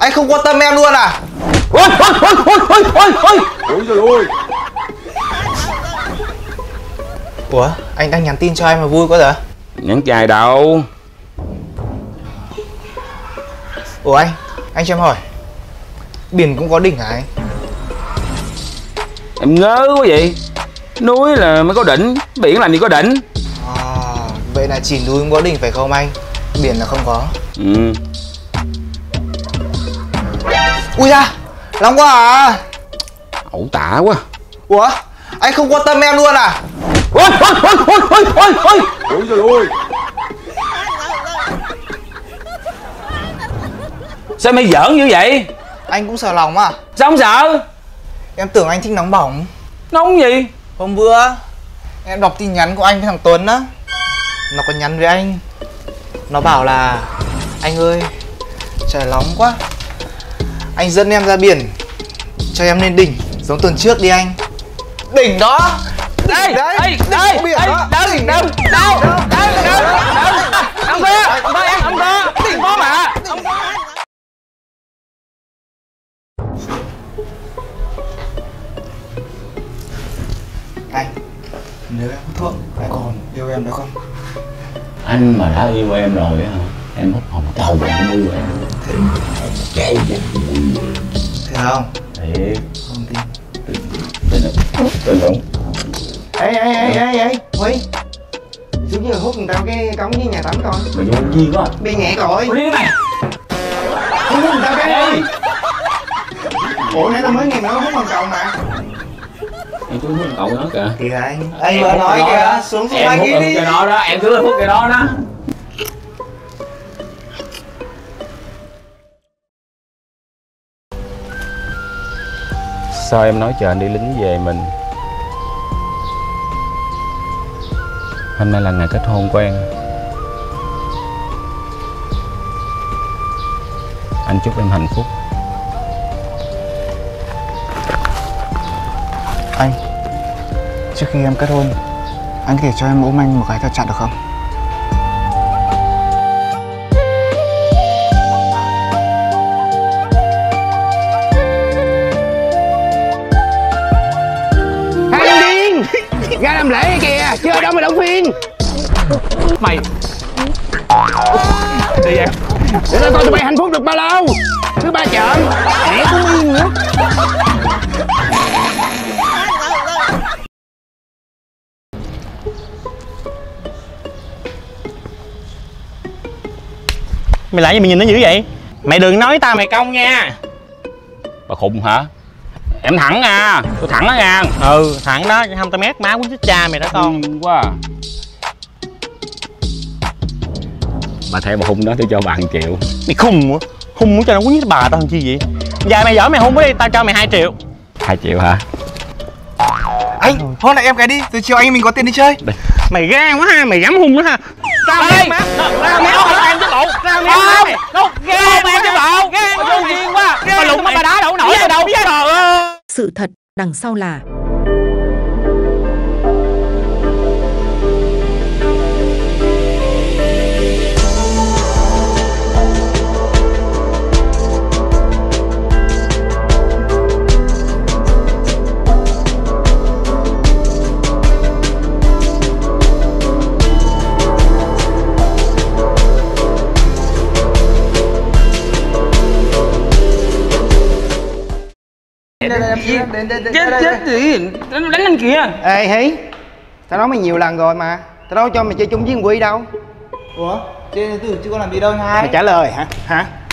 Anh không quan tâm em luôn à? Ôi giời ơi. Ủa, anh đang nhắn tin cho em mà vui quá rồi. Nhắn chài đâu. Ủa anh cho em hỏi, biển cũng có đỉnh hả anh? Em ngớ quá vậy. Núi là mới có đỉnh, biển làm gì có đỉnh. À, vậy là chỉ núi cũng có đỉnh phải không anh? Biển là không có. Ừ. Ui da, nóng quá à. Ẩu tả quá. Ủa, anh không quan tâm em luôn à? Ôi. Ôi trời ơi. Sao mày giỡn như vậy? Anh cũng sợ lòng à? Sao không sợ? Em tưởng anh thích nóng bỏng. Nóng gì? Hôm bữa em đọc tin nhắn của anh với thằng Tuấn á. Nó có nhắn với anh. Nó bảo là anh ơi, trời nóng quá, anh dẫn em ra biển, cho em lên đỉnh giống tuần trước đi anh. Đỉnh đó. Đây, đây, đây, đây, đây, đây, đỉnh đâu, đâu, đâu, đâu, ông ta, ông ta, đỉnh bom hả? Anh, nếu em hút thuốc, anh còn yêu em nữa không? Anh mà đã yêu em rồi á, em hút hồng cầu em yêu em. Thế không? Thiệt. Không tin. Tin không? Ê, Huy, xuống dưới hút người tao cái cống với nhà tắm coi. Mày vô chi quá. Bia nhẹ rồi. Ủa đi mày. Hút người tao cái đi. Ủa nãy tao mới nghe nó hút hồng cầu mà. Em cứ hút hồng cầu nó kìa. Kìa anh. Ê vừa nói kìa, xuống xuống anh kia đi. Em hút cái đó đó, em cứ hút cái đó đó. Sao em nói chờ anh đi lính về mình? Hôm nay là ngày kết hôn của em. Anh chúc em hạnh phúc. Anh, trước khi em kết hôn, anh có thể cho em ôm anh một cái thật chặt được không? Ra làm lễ kìa, chơi đâu mà động viên. Mày đi em. Để tao coi tụi bay hạnh phúc được bao lâu. Thứ ba trận mẹ cũng yên nữa. Mày lại gì mày nhìn nó dữ vậy? Mày đừng nói tao mày công nha. Bà khùng hả? Em thẳng à, tôi thẳng đó nha. Ừ, thẳng đó, 20 mét, má quýnh chết cha mày đó con. Quá à. Bà theo bà hung đó, tôi cho bà 1 triệu. Mày khùng quá, hung muốn cho nó quýnh bà tao làm chi vậy? Giờ mày giỏi mày hung quá đi, tao cho mày 2 triệu. 2 triệu hả? Anh, thôi lại em cái đi, từ chiều anh mình có tiền đi chơi đi. Mày gan quá ha, mày dám hung nữa ha. Tao đi, má, tao mày không em chứ bộ. Tao mày không mày, đâu, gan em chứ bộ. Gan quá, điên quá. Bà lụng mà bà đá đâu nổi đâu. Sự thật đằng sau là chết gì đánh anh kìa. Ê Hí, tao nói mày nhiều lần rồi mà, tao đâu cho mày chơi chung với Huy đâu. Ủa chơi từ chứ có làm gì đâu hai. Mày trả lời hả?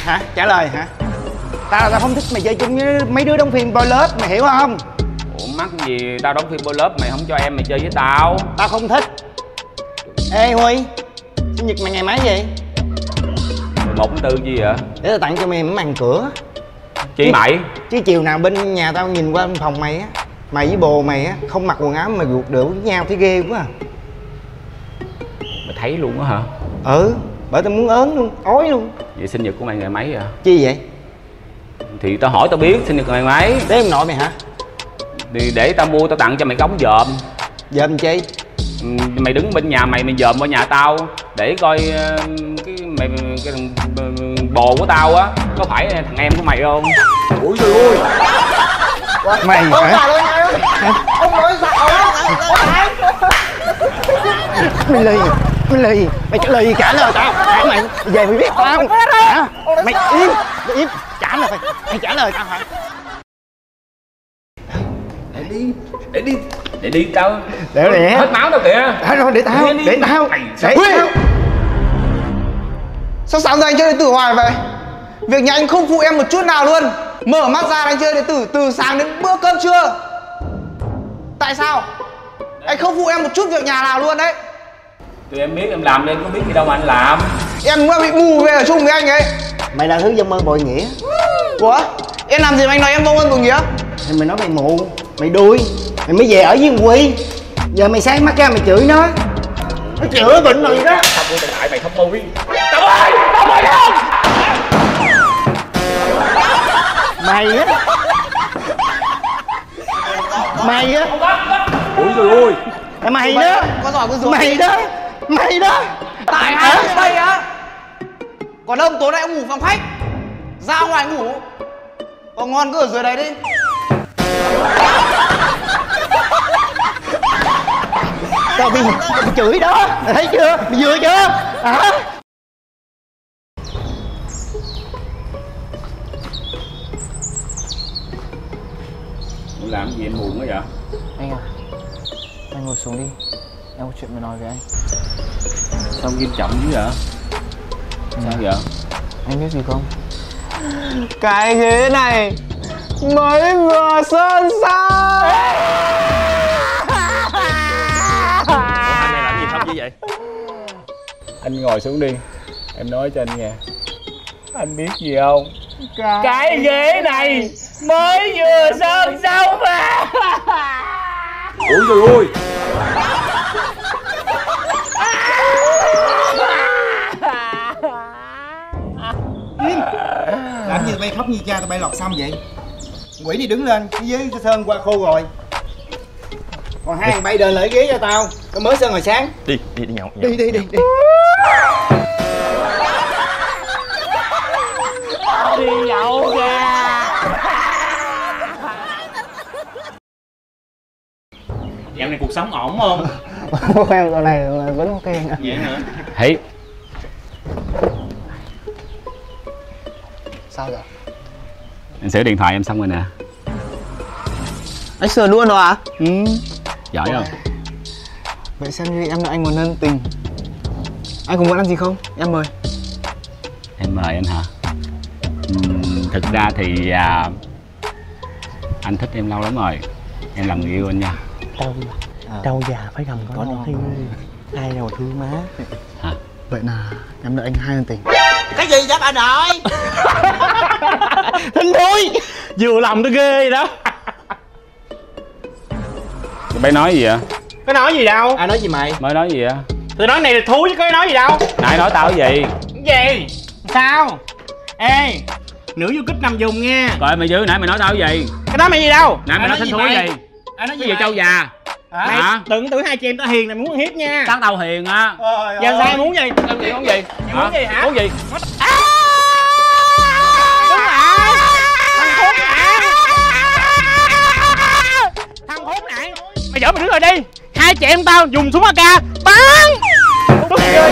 Hả trả lời hả? Tao là tao không thích mày chơi chung với mấy đứa đóng phim boy lớp, mày hiểu không? Ủa mắc gì tao đóng phim boy lớp mày không cho em mày chơi với tao? Tao không thích. Ê Huy, sinh nhật mày ngày mấy vậy? 11/4 gì vậy? Để tao tặng cho mày màn cửa. Chị mày chứ chiều nào bên nhà tao nhìn qua phòng mày á, mày với bồ mày á không mặc quần áo mà ruột được với nhau thấy ghê quá à. Mày thấy luôn á hả? Ừ, bởi tao muốn ớn luôn, ói luôn. Vậy sinh nhật của mày ngày mấy vậy? Chi vậy? Thì tao hỏi tao biết sinh nhật ngày mấy. Để em nội mày hả? Thì để tao mua tao tặng cho mày cống dòm. Dòm chi? Mày đứng bên nhà mày dòm qua nhà tao để coi cái mày cái thằng bồ của tao á, có phải thằng em của mày không? Ủi trời ơi. Mày hả? Ông nói sao? Mày lì, mày lì cả lời tao. Mày về mày biết tao không? Hả? Mày im, trả lời mày trả lời tao hả? Để đi tao. Để nè. Hết máu đâu kìa. Hết rồi để tao. Để tao. Sao sáng ra anh chơi điện tử hoài vậy? Việc nhà anh không phụ em một chút nào luôn. Mở mắt ra anh chơi điện tử từ sáng đến bữa cơm trưa. Tại sao? Anh không phụ em một chút việc nhà nào luôn đấy. Tụi em biết em làm nên có biết gì đâu mà anh làm. Em cũng bị mù về ở chung với anh ấy. Mày là thứ dâm ơn bội nghĩa. Ủa? Em làm gì mà anh nói em vong ơn bội nghĩa? Thì mày nói mày mù, mày đuôi, mày mới về ở với Huy. Giờ mày sáng mắt ra mày chửi nó. Nó chữa bệnh rồi đó. Tao vô tình lại mày không mù đi. Tao ơi! Tao ơi không! Mày á. Mày á. Ôi trời ơi. Mày đó. Có giỏi con mày đó. Mày đó. Tại ai đây á? Còn ông tối nay ông ngủ phòng khách. Ra ngoài ngủ. Còn ngon cứ ở dưới đấy đi. Tao bị chửi đó, mày thấy chưa? Mày vừa chưa? Hả? Mày làm gì em buồn quá vậy? Anh à, anh ngồi xuống đi. Em có chuyện mà nói với anh. Sao nghiêm trọng dữ vậy? Sao vậy? Anh biết gì không? Cái ghế này mới vừa sơn xong. Vậy? Anh ngồi xuống đi, em nói cho anh nghe. Anh biết gì không? Cái ghế này mới vừa sơn xong mà. Ôi trời ơi. Làm gì bay khóc như cha tụi bay lọt xong vậy? Quỷ đi đứng lên, cái ghế sơn qua khô rồi. Còn hai thằng bay đền lại ghế cho tao, tao mới sơn hồi sáng. Đi nhậu. Đi. Đi nhậu kìa. Dạo này cuộc sống ổn không? Em dạo này vẫn ok nữa. Vậy hả? Thấy. Sao rồi? Anh sửa điện thoại em xong rồi nè. Anh sửa luôn rồi à? Ừ. Giỏi không? Vậy xem như em là anh muốn ân tình. Anh cũng muốn ăn gì không? Em mời. Em mời anh hả? Thực ra thì anh thích em lâu lắm rồi. Em làm người yêu anh nha. Đâu già phải gầm con thương. Ai đâu thương má. Hả? Vậy là em đợi anh hai ân tình. Cái gì vậy anh ơi? Thính thôi. Vừa lòng tôi ghê vậy đó. Mày nói gì vậy? Có nói gì đâu. Ai nói gì mày? Mới nói gì vậy? Tôi nói này là thú chứ có nói gì đâu. Nãy nói tao cái gì? Cái gì? Sao? Ê, nữ du kích nằm vùng nghe. Rồi mày giữ nãy mày nói tao cái gì? Cái đó mày gì đâu? Nãy mày nói thính thú cái gì? Ai nói gì? Cái gì trâu già? Hả? Tưởng tưởng hai chị em tao hiền này muốn ăn hiếp nha. Tao tao hiền á. Giờ sao muốn gì? Em muốn gì? Muốn gì hả? Muốn gì? Mày dỡ mày đứng rồi đi. Hai chị em tao dùng súng AK bắn. Đúng rồi.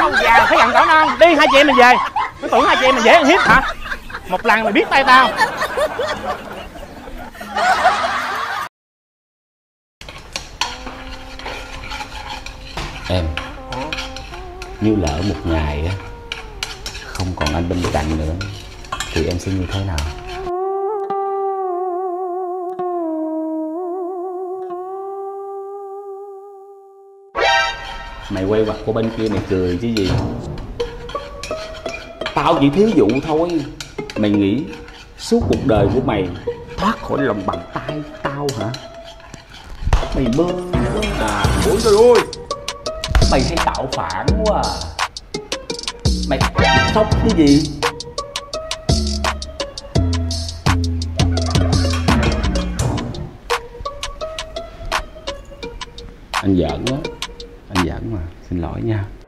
Ông già phải gần cỏ non. Đi hai chị em mình về. Mày tưởng hai chị em mình dễ ăn hiếp hả? Một lần mày biết tay tao. Em, nếu lỡ một ngày á không còn anh bên cạnh nữa thì em sẽ như thế nào? Mày quay mặt qua bên kia mày cười chứ gì. Tao chỉ thí dụ thôi. Mày nghĩ suốt cuộc đời của mày thoát khỏi lòng bàn tay tao hả? Mày mơ à. Ôi trời ơi. Mày hay tạo phản quá à. Mày sốc cái gì? Anh giỡn quá. Anh giỡn mà, xin lỗi nha.